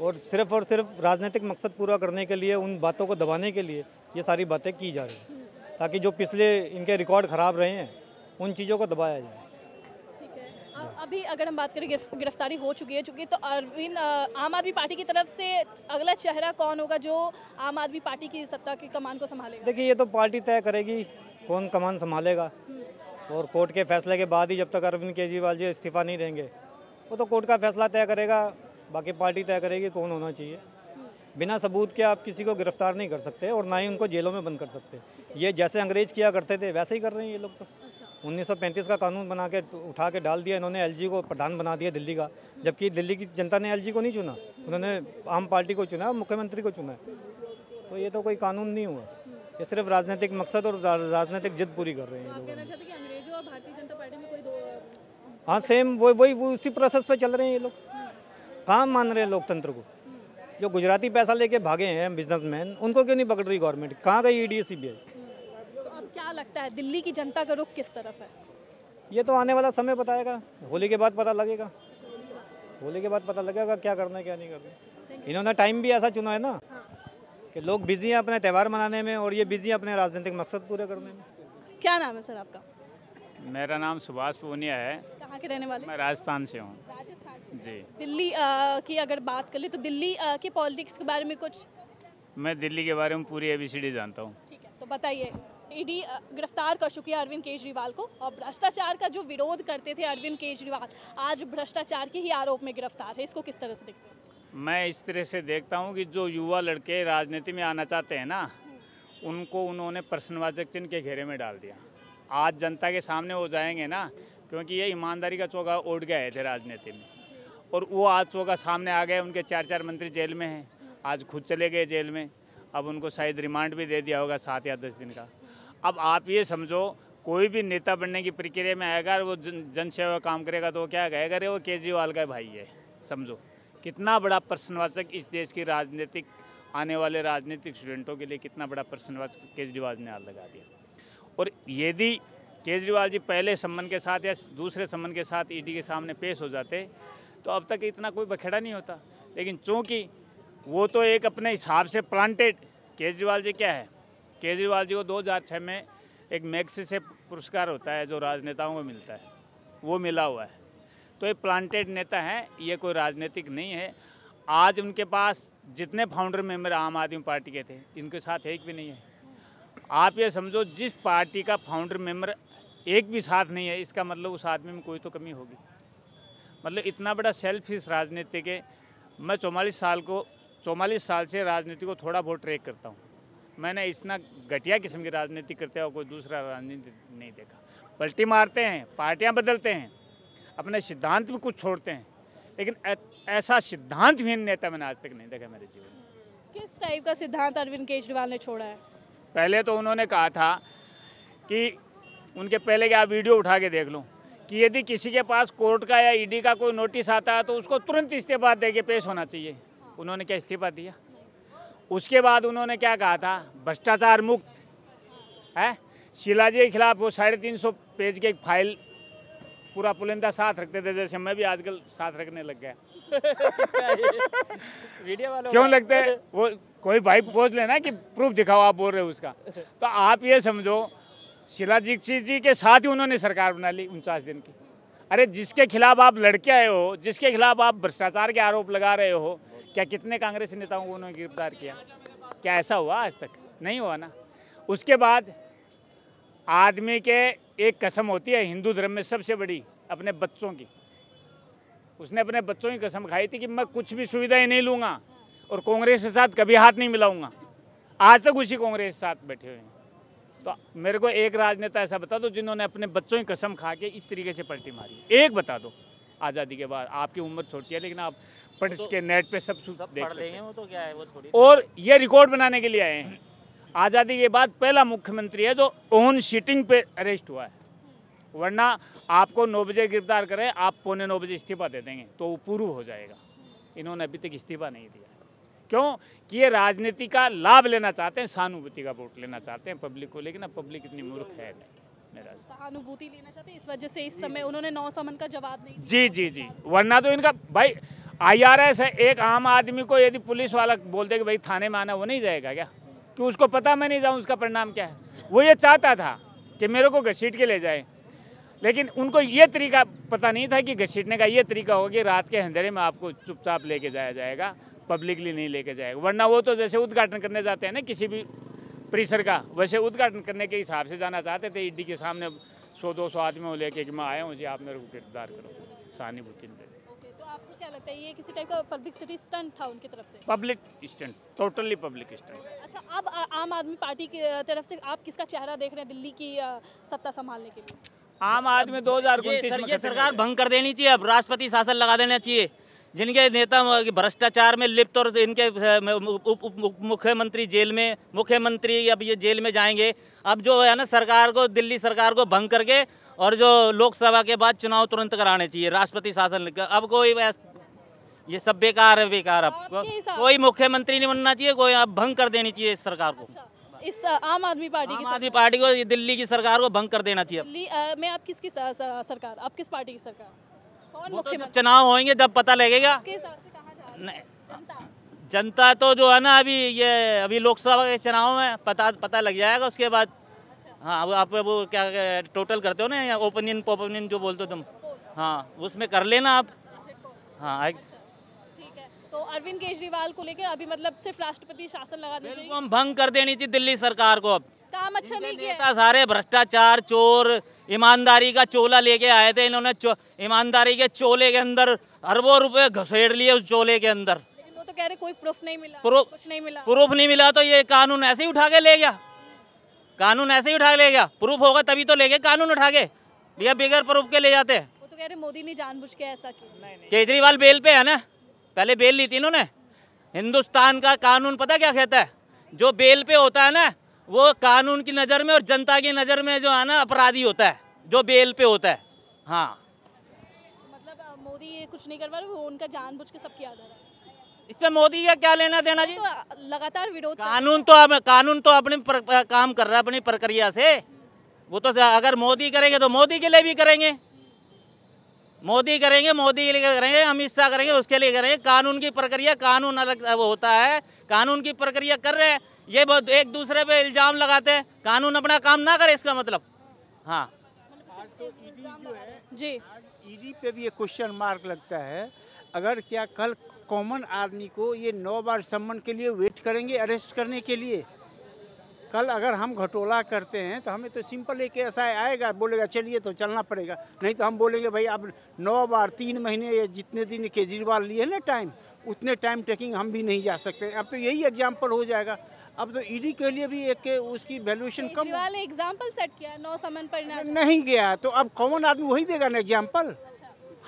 और सिर्फ और सिर्फ राजनीतिक मकसद पूरा करने के लिए, उन बातों को दबाने के लिए ये सारी बातें की जा रही हैं, ताकि जो पिछले इनके रिकॉर्ड ख़राब रहे हैं उन चीज़ों को दबाया जाए। ठीक है, अब अभी अगर हम बात करें गिरफ्तारी हो चुकी है चुकी तो अरविंद, आम आदमी पार्टी की तरफ से अगला चेहरा कौन होगा जो आम आदमी पार्टी की सत्ता की कमान को संभालेगा? देखिए, ये तो पार्टी तय करेगी कौन कमान संभालेगा, और कोर्ट के फैसले के बाद ही, जब तक अरविंद केजरीवाल जी इस्तीफा नहीं देंगे, वो तो कोर्ट का फैसला तय करेगा, बाकी पार्टी तय करेगी कौन होना चाहिए। बिना सबूत के आप किसी को गिरफ्तार नहीं कर सकते और ना ही उनको जेलों में बंद कर सकते। ये जैसे अंग्रेज किया करते थे वैसे ही कर रहे हैं ये लोग। तो उन्नीस सौ पैंतीस का कानून बना के उठा के डाल दिया इन्होंने, एलजी को प्रधान बना दिया दिल्ली का, जबकि दिल्ली की जनता ने एलजी को नहीं चुना, उन्होंने आम पार्टी को चुना, मुख्यमंत्री को चुना। तो ये तो कोई कानून नहीं हुआ, ये सिर्फ राजनीतिक मकसद और राजनीतिक जिद पूरी कर रहे हैं। आप कहना चाहते हैं कि अंग्रेजों और भारतीय जनता पार्टी में कोई दो? हाँ, सेम वही वही वो उसी प्रोसेस पे चल रहे हैं ये लोग। कहाँ मान रहे हैं लोकतंत्र को? जो गुजराती पैसा लेके भागे हैं बिजनेसमैन, उनको क्यों नहीं पकड़ रही गवर्नमेंट? कहाँ गई ईडी सी बी आई? तो अब क्या लगता है दिल्ली की जनता का रुख किस तरफ है? ये तो आने वाला समय बताएगा, होली के बाद पता लगेगा। होली के बाद पता लगेगा क्या करना है क्या नहीं करना। इन्होंने टाइम भी ऐसा चुना है ना कि लोग बिजी हैं अपने त्यौहार मनाने में, और ये बिजी हैं अपने राजनीतिक मकसद पूरे करने में। क्या नाम है सर आपका? मेरा नाम सुभाष पूनिया है। कहाँ के रहने वाले? मैं राजस्थान से हूँ। राजस्थान से जी। दिल्ली आ, की अगर बात कर ले तो दिल्ली आ, के पॉलिटिक्स के बारे में कुछ? मैं दिल्ली के बारे में पूरी ए बी सी डी जानता हूँ। ठीक है, तो बताइए। ईडी गिरफ्तार कर चुकी है अरविंद केजरीवाल को, और भ्रष्टाचार का जो विरोध करते थे अरविंद केजरीवाल, आज भ्रष्टाचार के ही आरोप में गिरफ्तार है। इसको किस तरह से देखते हैं? मैं इस तरह से देखता हूं कि जो युवा लड़के राजनीति में आना चाहते हैं ना, उनको उन्होंने प्रश्नवाचक चिन्ह के घेरे में डाल दिया। आज जनता के सामने हो जाएंगे ना, क्योंकि ये ईमानदारी का चोगा ओढ़ गए थे राजनीति में, और वो आज चोगा सामने आ गए। उनके चार चार मंत्री जेल में हैं, आज खुद चले गए जेल में, अब उनको शायद रिमांड भी दे दिया होगा सात या दस दिन का। अब आप ये समझो, कोई भी नेता बनने की प्रक्रिया में आएगा, वो जनसेवा काम करेगा तो क्या कहेगा? अरे वो केजरीवाल का भाई है। समझो कितना बड़ा प्रश्नवाचक इस देश की राजनीतिक, आने वाले राजनीतिक स्टूडेंटों के लिए कितना बड़ा प्रश्नवाचक केजरीवाल ने लगा दिया। और यदि केजरीवाल जी पहले सम्मन के साथ या दूसरे सम्मन के साथ ईडी के सामने पेश हो जाते तो अब तक इतना कोई बखेड़ा नहीं होता, लेकिन चूँकि वो तो एक अपने हिसाब से प्लांटेड, केजरीवाल जी क्या है, केजरीवाल जी को दो हज़ार छः में एक मैग्स से पुरस्कार होता है जो राजनेताओं को मिलता है, वो मिला हुआ है। तो ये प्लांटेड नेता हैं, ये कोई राजनीतिक नहीं है। आज उनके पास जितने फाउंडर मेंबर आम आदमी पार्टी के थे, इनके साथ एक भी नहीं है। आप ये समझो, जिस पार्टी का फाउंडर मेंबर एक भी साथ नहीं है, इसका मतलब उस आदमी में कोई तो कमी होगी। मतलब इतना बड़ा सेल्फिश राजनीति के। मैं चौवालीस साल को चौवालीस साल से राजनीति को थोड़ा बहुत ट्रैक करता हूँ। मैंने इतना घटिया किस्म की राजनीति करते हुए कोई दूसरा राजनीति नहीं देखा। पलटी मारते हैं, पार्टियाँ बदलते हैं, अपने सिद्धांत में कुछ छोड़ते हैं, लेकिन ऐसा सिद्धांतहीन नेता मैंने आज तक नहीं देखा मेरे जीवन में। किस टाइप का सिद्धांत अरविंद केजरीवाल ने छोड़ा है? पहले तो उन्होंने कहा था कि उनके पहले के आप वीडियो उठा के देख लो कि यदि किसी के पास कोर्ट का या ईडी का कोई नोटिस आता है तो उसको तुरंत इस्तीफा दे के पेश होना चाहिए। उन्होंने क्या इस्तीफा दिया? उसके बाद उन्होंने क्या कहा था? भ्रष्टाचार मुक्त है। शीला जी के खिलाफ वो साढ़े तीन सौ पेज की एक फाइल पूरा पुलिंदा साथ रखते थे, जैसे मैं भी आजकल साथ रखने लग गया। वीडियो वाला क्यों लगते हैं? वो कोई भाई पूछ लेना कि प्रूफ दिखाओ आप बोल रहे हो उसका। तो आप ये समझो, शीला दीक्षित जी के साथ ही उन्होंने सरकार बना ली उनचास दिन की। अरे जिसके खिलाफ आप लड़के आए हो, जिसके खिलाफ आप भ्रष्टाचार के आरोप लगा रहे हो, क्या कितने कांग्रेसी नेताओं को उन्होंने गिरफ्तार किया? क्या ऐसा हुआ आज तक? नहीं हुआ ना। उसके बाद आदमी के एक कसम होती है हिंदू धर्म में सबसे बड़ी, अपने बच्चों की। उसने अपने बच्चों की कसम खाई थी कि मैं कुछ भी सुविधाएं नहीं लूँगा और कांग्रेस के साथ कभी हाथ नहीं मिलाऊंगा। आज तक उसी कांग्रेस के साथ बैठे हुए हैं। तो मेरे को एक राजनेता ऐसा बता दो जिन्होंने अपने बच्चों की कसम खा के इस तरीके से पलटी मारी, एक बता दो। आज़ादी के बाद आपकी उम्र छोटी है, लेकिन आप पढ़ के नेट पर सब देख सकते हैं। और ये रिकॉर्ड बनाने के लिए आए हैं। आज़ादी के बाद पहला मुख्यमंत्री है जो ओन सीटिंग पे अरेस्ट हुआ है। वरना आपको नौ बजे गिरफ्तार करें, आप पौने नौ बजे इस्तीफा दे देंगे तो वो पूर्व हो जाएगा। इन्होंने अभी तक इस्तीफा नहीं दिया, क्यों कि ये राजनीति का लाभ लेना चाहते हैं, सहानुभूति का वोट लेना चाहते हैं पब्लिक को। लेकिन अब पब्लिक इतनी मूर्ख है नहीं, सहानुभूति लेना चाहते हैं, इस वजह से इस समय उन्होंने नौ सौ मन का जवाब नहीं दिया। जी जी जी, वरना तो इनका भाई आई आर एस है। एक आम आदमी को यदि पुलिस वाला बोल दे कि भाई थाने में आना, वो नहीं जाएगा क्या? कि उसको पता मैं नहीं जाऊँ, उसका परिणाम क्या है। वो ये चाहता था कि मेरे को घसीट के ले जाए, लेकिन उनको ये तरीका पता नहीं था कि घसीटने का ये तरीका होगा कि रात के अंधेरे में आपको चुपचाप लेके जाया जाएगा, पब्लिकली नहीं लेके जाएगा। वरना वो तो जैसे उद्घाटन करने जाते हैं ना किसी भी परिसर का, वैसे उद्घाटन करने के हिसाब से जाना चाहते थे। ईडी के सामने सौ दो सौ आदमी लेके कि मैं आया हूँ जी, आप मेरे को गिरफ्तार करो, सहानुभूति दे। तो आपको क्या लगता है ये किसी टाइप का पब्लिसिटी स्टंट था उनकी तरफ से? Public stunt, totally public stunt. अच्छा, अब आम आदमी पार्टी की तरफ से आप किसका चेहरा देख रहे हैं दिल्ली की सत्ता संभालने के लिए? आम आदमी दो हज़ार उन्नीस सरकार भंग कर देनी चाहिए, अब राष्ट्रपति शासन लगा देना चाहिए। जिनके नेता भ्रष्टाचार में लिप्त और इनके मुख्यमंत्री जेल में, मुख्यमंत्री अब ये जेल में जाएंगे। अब जो है ना सरकार को, दिल्ली सरकार को भंग करके और जो लोकसभा के बाद चुनाव तुरंत कराने चाहिए, राष्ट्रपति शासन। अब कोई ये सब बेकार है, बेकार। अब कोई मुख्यमंत्री नहीं बनना चाहिए, कोई अब भंग कर देनी चाहिए इस सरकार को। इस आम आदमी पार्टी आम आदमी पार्टी को, दिल्ली की सरकार को भंग कर देना चाहिए। मैं आप किसकी सरकार, आप किस पार्टी की सरकार? तो चुनाव होंगे जब पता लगेगा। जनता तो जो है ना, अभी ये अभी लोकसभा के चुनाव में पता पता लग जाएगा उसके बाद। हाँ, वो आप वो क्या टोटल करते हो ना, या ओपिनियन पोपिनियन जो बोलते हो तुम, हाँ उसमें कर लेना आप। हाँ ठीक है। तो अरविंद केजरीवाल को लेकर अभी मतलब सिर्फ राष्ट्रपति शासन लगा देना चाहिए, हम भंग कर देनी चाहिए दिल्ली सरकार को। अब काम अच्छा नहीं किया, सारे भ्रष्टाचार चोर, ईमानदारी का चोला लेके आए थे इन्होंने। ईमानदारी के चोले के अंदर अरबों रुपए घसेड़ लिए उस चोले के अंदर। लेकिन वो तो कह रहे कोई प्रूफ नहीं मिला, प्रूफ कुछ नहीं मिला। प्रूफ नहीं मिला तो ये कानून ऐसे ही उठा के ले गया, कानून ऐसे ही उठा के ले गया। प्रूफ होगा तभी तो ले गए, कानून उठा के भैया बगैर प्रूफ के ले जाते हैं। वो तो कह रहे मोदी ने जानबूझ के ऐसा किया। केजरीवाल बेल पे है ना, पहले बेल ली थी इन्होंने। हिंदुस्तान का कानून पता क्या कहता है, जो बेल पे होता है ना वो कानून की नज़र में और जनता की नज़र में जो है ना अपराधी होता है, जो बेल पे होता है। हाँ मतलब मोदी ये कुछ नहीं कर पा रहे, वो उनका जानबूझ के सब किया जा रहा है। इस पे मोदी का क्या लेना देना जी? तो लगातार विरोध कानून तो अब कानून तो अपने पर, पर, काम कर रहा है अपनी प्रक्रिया से। वो तो अगर मोदी करेंगे तो मोदी के लिए भी करेंगे, मोदी करेंगे मोदी के लिए करेंगे, अमित शाह करेंगे उसके लिए करेंगे। कानून की प्रक्रिया, कानून अलग वो होता है, कानून की प्रक्रिया कर रहे हैं। ये बहुत एक दूसरे पे इल्जाम लगाते हैं, कानून अपना काम ना करे इसका मतलब। हाँ तो ईडी जो है जी, ईडी पे भी ये क्वेश्चन मार्क लगता है। अगर क्या कल कॉमन आदमी को ये नौ बार सम्मन के लिए वेट करेंगे अरेस्ट करने के लिए? कल अगर हम घटोला करते हैं तो हमें तो सिंपल एक ऐसा आएगा, बोलेगा चलिए तो चलना पड़ेगा, नहीं तो हम बोलेंगे भाई आप नौ बार तीन महीने ये जितने दिन केजरीवाल लिए ना टाइम, उतने टाइम टेकिंग हम भी नहीं जा सकते। अब तो यही एग्जाम्पल हो जाएगा। अब तो ईडी के लिए भी एक उसकी वैल्यूएशन कम। केजरीवाल ने एग्जाम्पल सेट किया, नौ समन परिणाम नहीं गया तो अब कॉमन आदमी वही देगा ना एग्जाम्पल।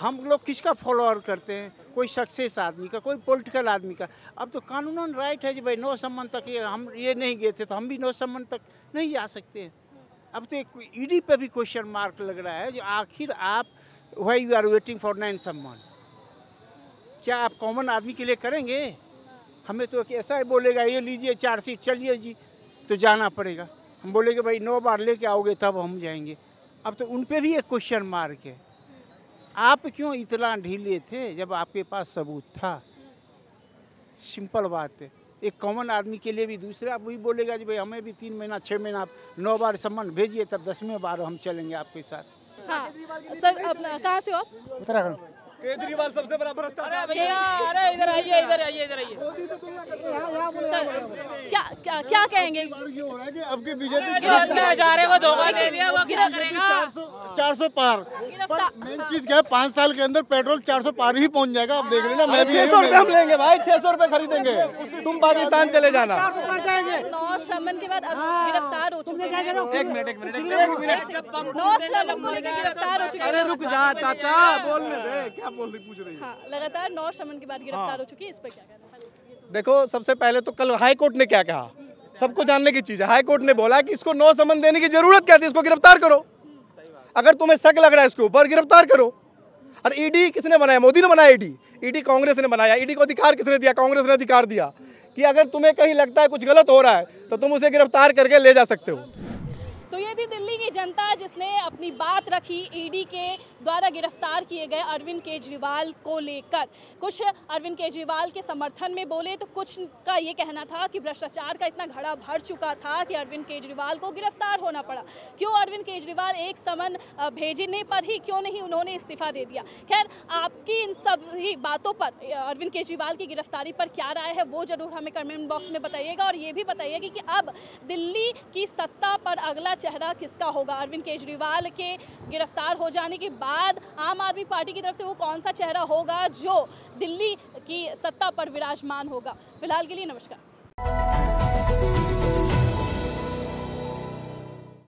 हम लोग किसका फॉलोअर करते हैं? कोई सक्सेस आदमी का, कोई पॉलिटिकल आदमी का। अब तो कानूनन राइट है जी भाई नौ सम्मन तक ये हम ये नहीं गए थे तो हम भी नौ सम्मन तक नहीं जा सकते हैं। अब तो एक ईडी पे भी क्वेश्चन मार्क लग रहा है, जो आखिर आप why you are waiting for nine summons, क्या आप कॉमन आदमी के लिए करेंगे? हमें तो ऐसा ही बोलेगा ये लीजिए चार्जशीट, चलिए जी तो जाना पड़ेगा। हम बोलेंगे भाई नौ बार लेके आओगे तब हम जाएंगे। अब तो उन पे भी एक क्वेश्चन मार्क है, आप क्यों इतना ढीले थे जब आपके पास सबूत था? सिंपल बात है। एक कॉमन आदमी के लिए भी दूसरा आप वही बोलेगा जी भाई हमें भी तीन महीना छः महीना आप नौ बार सम्मन भेजिए तब दसवें बार हम चलेंगे आपके साथ। हाँ सर, अपना कहाँ से हो आप? उत्तराखंड। केजरीवाल सबसे बड़ा भ्रष्टाचार। भैया अरे इधर आइए, इधर आइए, इधर आइए। क्या क्या क्या कहेंगे? अब के बीजेपी हज़ारे को धोखा दे दिया, वो क्या करेगा? चार सौ पार, मेन चीज क्या है, पाँच साल के अंदर पेट्रोल चार सौ पार ही पहुंच जाएगा। आप देख लेना, मैं भी छह सौ रूपये हम लेंगे भाई, छह सौ रूपये खरीदेंगे, तुम पाकिस्तान चले जाना। नौ श्रमन के बाद गिरफ्तार हो चुके हैं। एक मिनट एक मिनट एक मिनट नौ श्रमन को लेकर गिरफ्तार हो चुके हैं। अरे रुक जा चाचा, बोलने दे। बोल रही पूछ रही है। हाँ, लगातार नौ श्रमण के बाद गिरफ्तार हाँ। हो चुकी है, इस पर क्या कहना? देखो सबसे पहले तो कल हाई कोर्ट ने क्या कहा, सबको जानने की चीज़ है। हाई कोर्ट ने बोला कि इसको नो समन देने की जरूरत क्या थी, इसको गिरफ्तार करो, अगर तुम्हें शक लग रहा है इसके ऊपर गिरफ्तार करो। और ईडी किसने बनाया? मोदी ने बनाया ईडी। ईडी कांग्रेस ने बनाया। ईडी को अधिकार किसने दिया? कांग्रेस ने अधिकार दिया कि अगर तुम्हें कहीं लगता है कुछ गलत हो रहा है तो तुम उसे गिरफ्तार करके ले जा सकते हो। तो ये थी दिल्ली की जनता जिसने अपनी बात रखी ईडी के द्वारा गिरफ्तार किए गए अरविंद केजरीवाल को लेकर। कुछ अरविंद केजरीवाल के समर्थन में बोले तो कुछ का ये कहना था कि भ्रष्टाचार का इतना घड़ा भर चुका था कि अरविंद केजरीवाल को गिरफ्तार होना पड़ा। क्यों अरविंद केजरीवाल एक समन भेजने पर ही क्यों नहीं उन्होंने इस्तीफा दे दिया? खैर, आपकी इन सभी बातों पर, अरविंद केजरीवाल की गिरफ्तारी पर क्या राय है वो ज़रूर हमें कमेंट बॉक्स में बताइएगा। और ये भी बताइएगा कि अब दिल्ली की सत्ता पर अगला चेहरा किसका होगा? अरविंद केजरीवाल के गिरफ्तार हो जाने के बाद आम आदमी पार्टी की तरफ से वो कौन सा चेहरा होगा जो दिल्ली की सत्ता पर विराजमान होगा? फिलहाल के लिए नमस्कार।